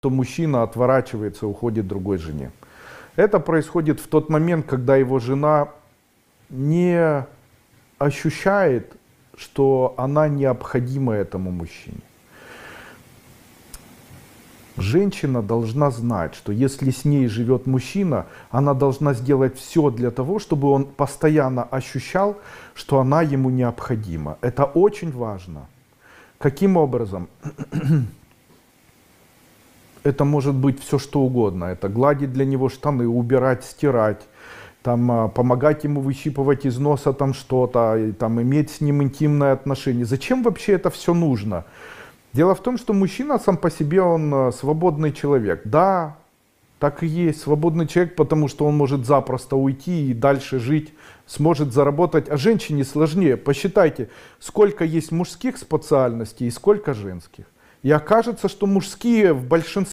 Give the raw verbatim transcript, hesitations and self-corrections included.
то мужчина отворачивается, уходит другой жене. Это происходит в тот момент, когда его жена не ощущает, что она необходима этому мужчине. Женщина должна знать, что если с ней живет мужчина, она должна сделать все для того, чтобы он постоянно ощущал, что она ему необходима. Это очень важно. Каким образом? Это может быть все что угодно. Это гладить для него штаны, убирать, стирать, там, помогать ему выщипывать из носа там что-то, там, иметь с ним интимные отношения. Зачем вообще это все нужно? Дело в том, что мужчина сам по себе, он свободный человек. Да, так и есть, свободный человек, потому что он может запросто уйти и дальше жить, сможет заработать. А женщине сложнее. Посчитайте, сколько есть мужских специальностей и сколько женских. И окажется, что мужские в большинстве